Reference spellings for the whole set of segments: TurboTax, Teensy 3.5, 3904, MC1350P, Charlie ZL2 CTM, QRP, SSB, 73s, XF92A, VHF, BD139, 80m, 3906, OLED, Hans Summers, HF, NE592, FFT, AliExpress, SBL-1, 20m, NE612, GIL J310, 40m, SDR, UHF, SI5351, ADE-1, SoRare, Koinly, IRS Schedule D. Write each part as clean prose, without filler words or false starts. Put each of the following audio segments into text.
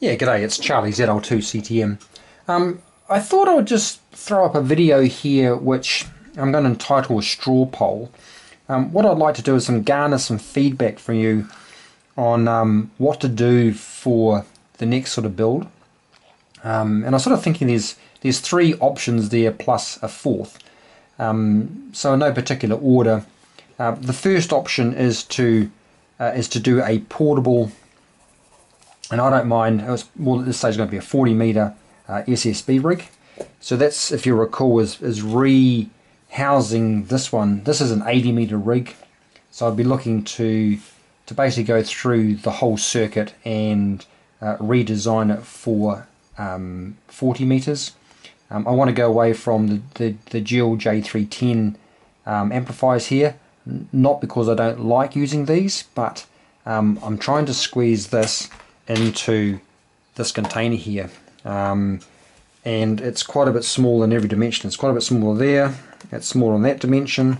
Yeah, g'day, it's Charlie ZL2 CTM. I thought I would just throw up a video here which I'm going to entitle a straw poll. What I'd like to do is garner some feedback from you on what to do for the next sort of build. And I'm sort of thinking there's three options there plus a fourth. So in no particular order. The first option is to do a portable, and I don't mind, at this stage it's going to be a 40 meter SSB rig. So that's, if you recall, is rehousing this one. This is an 80 meter rig, so I'd be looking to basically go through the whole circuit and redesign it for 40 meters. I want to go away from the GIL J310 amplifiers here, not because I don't like using these, but I'm trying to squeeze this into this container here, and it's quite a bit small in every dimension. It's quite a bit smaller there, it's smaller in that dimension,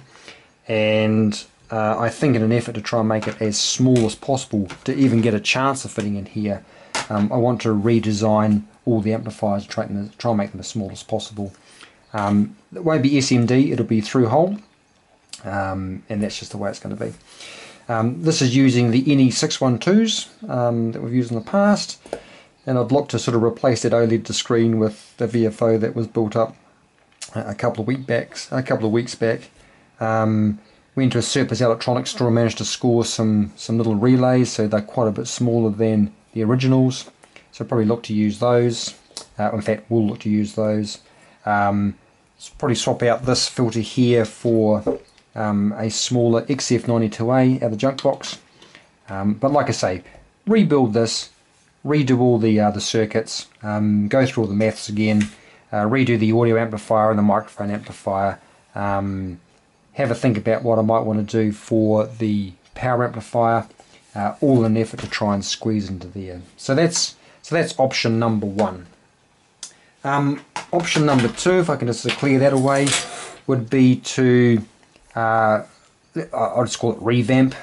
and I think in an effort to try and make it as small as possible to even get a chance of fitting in here, I want to redesign all the amplifiers, try and make them as small as possible. It won't be SMD, it'll be through hole, and that's just the way it's going to be. This is using the NE612s that we've used in the past, and I'd look to sort of replace that OLED to screen with the VFO that was built up a couple of weeks back. Went to a Surplus Electronics store and managed to score some little relays, so they're quite a bit smaller than the originals. So probably look to use those. In fact, we'll look to use those. Probably swap out this filter here for a smaller XF92A out of the junk box. But like I say, rebuild this, redo all the circuits, go through all the maths again, redo the audio amplifier and the microphone amplifier, have a think about what I might want to do for the power amplifier, all in an effort to try and squeeze into there. So that's option number one. Option number two, if I can just sort of clear that away, would be to I'll just call it revamp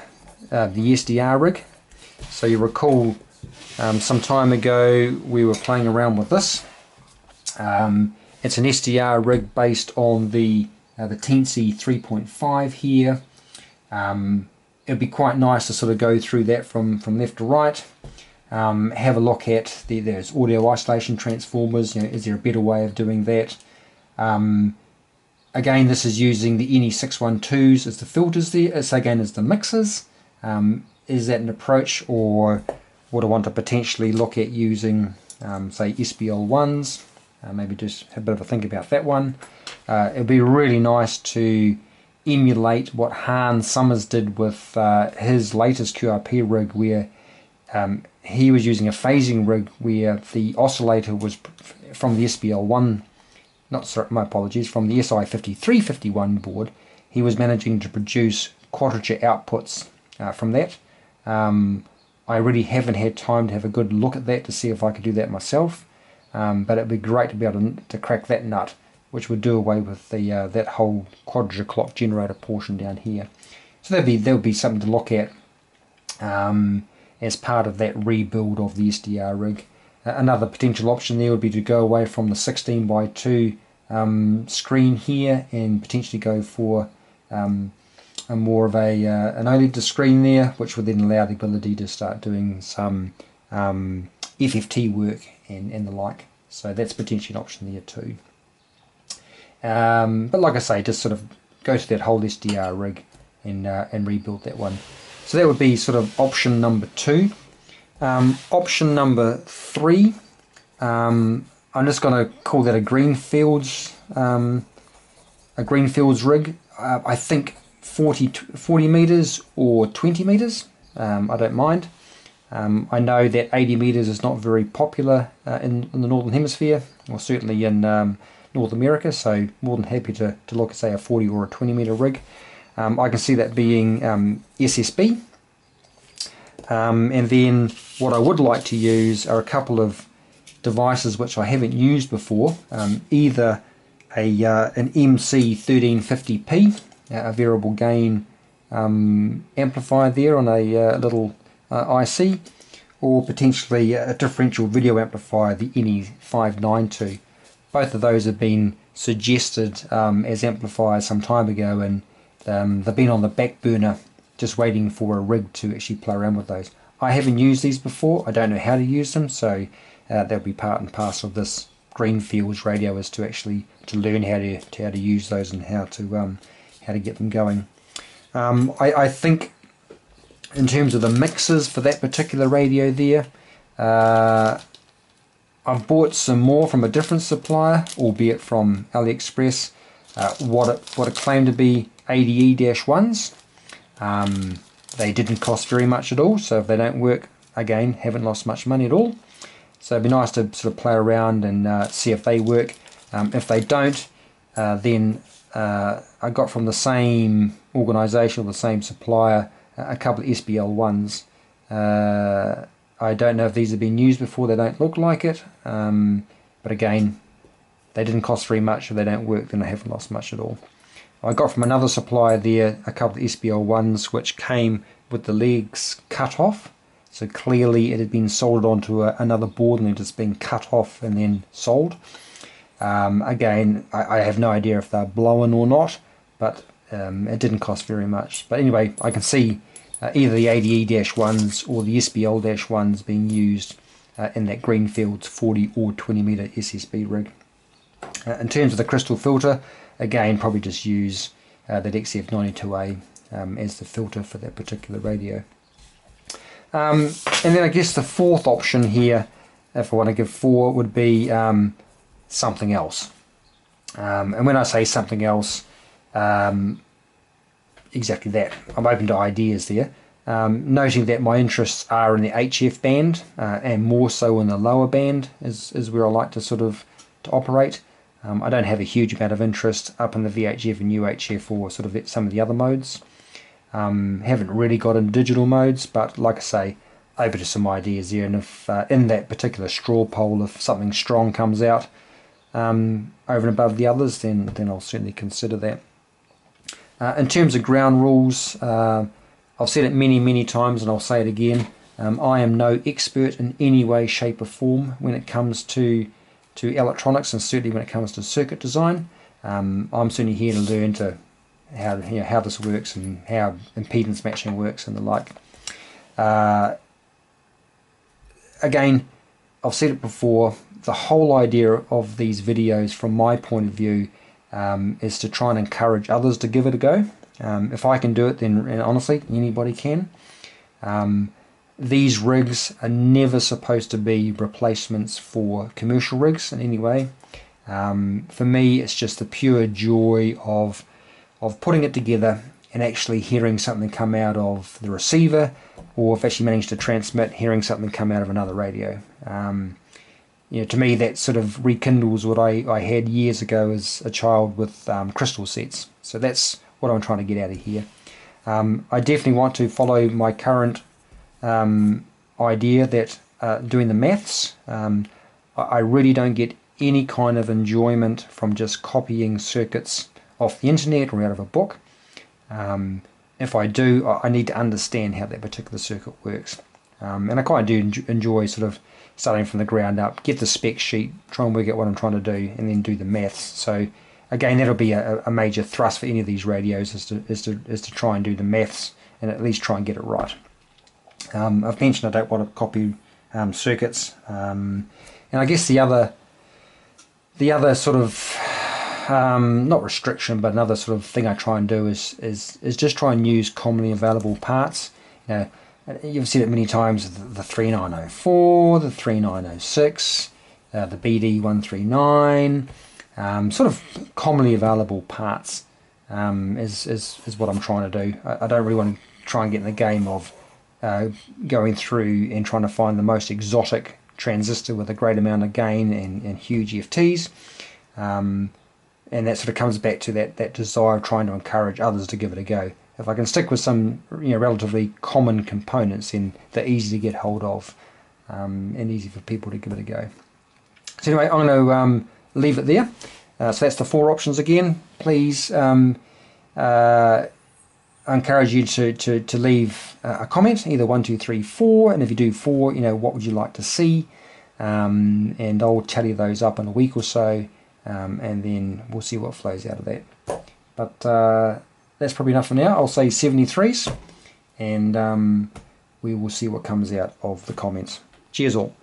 the SDR rig. So you recall some time ago we were playing around with this. It's an SDR rig based on the Teensy 3.5 here. It'd be quite nice to sort of go through that from left to right. Have a look at there's audio isolation transformers. You know, is there a better way of doing that? Again, this is using the NE612s as the filters there, so again as the mixers. Is that an approach, or would I want to potentially look at using, say, SBL-1s? Maybe just have a bit of a think about that one. It would be really nice to emulate what Hans Summers did with his latest QRP rig, where he was using a phasing rig where the oscillator was from the SBL-1. Not, sorry, my apologies, from the SI5351 board. He was managing to produce quadrature outputs from that. I really haven't had time to have a good look at that to see if I could do that myself, but it'd be great to be able to crack that nut, which would do away with the that whole quadrature clock generator portion down here. So that would be something to look at as part of that rebuild of the SDR rig. Another potential option there would be to go away from the 16x2 screen here and potentially go for a more of an OLED to screen there, which would then allow the ability to start doing some FFT work and the like. So that's potentially an option there too. But like I say, just sort of go to that whole SDR rig and rebuild that one. So that would be sort of option number two. Option number three, I'm just going to call that a greenfields rig. I think 40 meters or 20 meters. I don't mind. I know that 80 meters is not very popular in the northern hemisphere, or certainly in North America. So more than happy to look at, say, a 40 or a 20 meter rig. I can see that being SSB. And then what I would like to use are a couple of devices which I haven't used before, either an MC1350P, a variable gain amplifier there on a little IC, or potentially a differential video amplifier, the NE592. Both of those have been suggested as amplifiers some time ago, and they've been on the back burner just waiting for a rig to actually play around with those. I haven't used these before, I don't know how to use them, so they'll be part and parcel of this Greenfields radio, is to actually learn how to use those and how to get them going. I think in terms of the mixes for that particular radio there, I've bought some more from a different supplier, albeit from AliExpress, what it claimed to be ADE-1s. They didn't cost very much at all, so if they don't work, again, haven't lost much money at all. So it'd be nice to sort of play around and see if they work. If they don't, then I got from the same organisation or the same supplier a couple of SBL-1s. I don't know if these have been used before, they don't look like it, but again, they didn't cost very much. If they don't work, then they haven't lost much at all. I got from another supplier there a couple of SBL-1s which came with the legs cut off, so clearly it had been soldered onto another board and it has been cut off and then sold. Again, I have no idea if they're blown or not, but it didn't cost very much. But anyway, I can see either the ADE-1s or the SBL-1s being used in that Greenfields 40 or 20 meter SSB rig. In terms of the crystal filter, again, probably just use that XF92A as the filter for that particular radio. And then I guess the fourth option here, if I want to give four, would be something else. And when I say something else, exactly that. I'm open to ideas there. Noting that my interests are in the HF band and more so in the lower band is where I like to sort of operate. I don't have a huge amount of interest up in the VHF and UHF or sort of some of the other modes. Haven't really got into digital modes, but like I say, open to some ideas there. And if in that particular straw poll, if something strong comes out over and above the others, then I'll certainly consider that. In terms of ground rules, I've said it many times and I'll say it again, I am no expert in any way, shape or form when it comes to electronics, and certainly when it comes to circuit design. I'm certainly here to learn how this works and how impedance matching works and the like. Again, I've said it before, the whole idea of these videos from my point of view is to try and encourage others to give it a go. If I can do it, then honestly anybody can. These rigs are never supposed to be replacements for commercial rigs in any way. For me, it's just the pure joy of putting it together and actually hearing something come out of the receiver, or if I actually managed to transmit, hearing something come out of another radio. You know, to me, that sort of rekindles what I had years ago as a child with crystal sets. So that's what I'm trying to get out of here. I definitely want to follow my current idea that doing the maths, I really don't get any kind of enjoyment from just copying circuits off the internet or out of a book. If I do, I need to understand how that particular circuit works, and I quite do enjoy sort of starting from the ground up, get the spec sheet, try and work out what I'm trying to do, and then do the maths. So again, that'll be a major thrust for any of these radios, is to try and do the maths and at least try and get it right. I've mentioned I don't want to copy circuits, and I guess the other sort of not restriction, but another sort of thing I try and do is just try and use commonly available parts. You know, you've said it many times, the 3904, the 3906, the BD139, sort of commonly available parts is what I'm trying to do. I don't really want to try and get in the game of going through and trying to find the most exotic transistor with a great amount of gain and huge FTs, and that sort of comes back to that desire of trying to encourage others to give it a go. If I can stick with some relatively common components, then they're easy to get hold of, and easy for people to give it a go. So anyway, I'm going to leave it there. So that's the four options again. Please I encourage you to leave a comment, either 1, 2, 3, 4, and if you do 4, you know, what would you like to see, and I'll tally those up in a week or so, and then we'll see what flows out of that. But that's probably enough for now. I'll say 73s, and we will see what comes out of the comments. Cheers all.